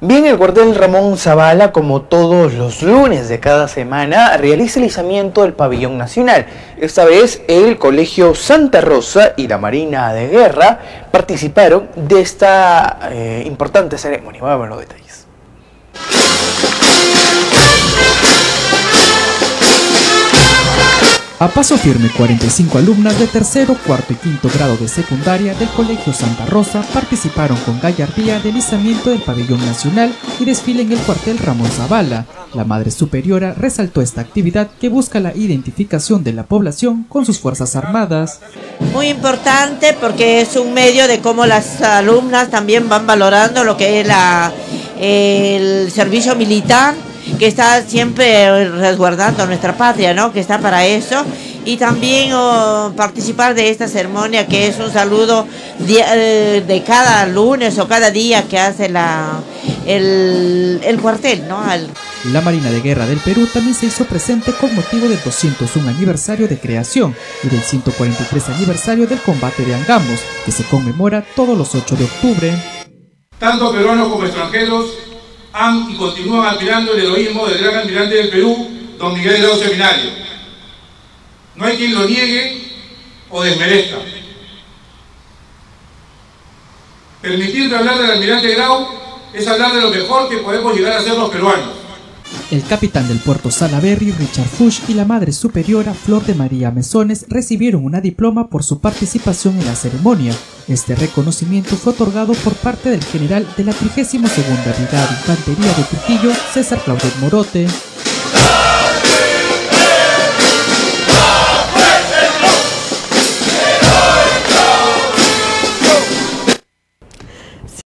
Bien, el cuartel Ramón Zavala, como todos los lunes de cada semana, realiza el izamiento del pabellón nacional. Esta vez el Colegio Santa Rosa y la Marina de Guerra participaron de esta importante ceremonia. Vamos a ver los detalles. A paso firme, 45 alumnas de tercero, cuarto y quinto grado de secundaria del Colegio Santa Rosa participaron con gallardía del izamiento del pabellón nacional y desfile en el cuartel Ramón Zavala. La madre superiora resaltó esta actividad que busca la identificación de la población con sus fuerzas armadas. Muy importante porque es un medio de cómo las alumnas también van valorando lo que es el servicio militar, que está siempre resguardando nuestra patria, ¿no? Que está para eso. Y también participar de esta ceremonia, que es un saludo de cada lunes o cada día que hace el cuartel, ¿no? La Marina de Guerra del Perú también se hizo presente con motivo del 201 aniversario de creación y del 143 aniversario del Combate de Angamos, que se conmemora todos los 8 de octubre. Tanto peruanos como extranjeros han y continúan admirando el heroísmo del gran almirante del Perú, don Miguel Grau Seminario. No hay quien lo niegue o desmerezca. Permitir hablar del almirante Grau es hablar de lo mejor que podemos llegar a ser los peruanos. El capitán del puerto Salaberry, Richard Fuchs, y la madre superiora, Flor de María Mesones, recibieron una diploma por su participación en la ceremonia. Este reconocimiento fue otorgado por parte del general de la 32ª Brigada de Infantería de Trujillo, César Claudet Morote.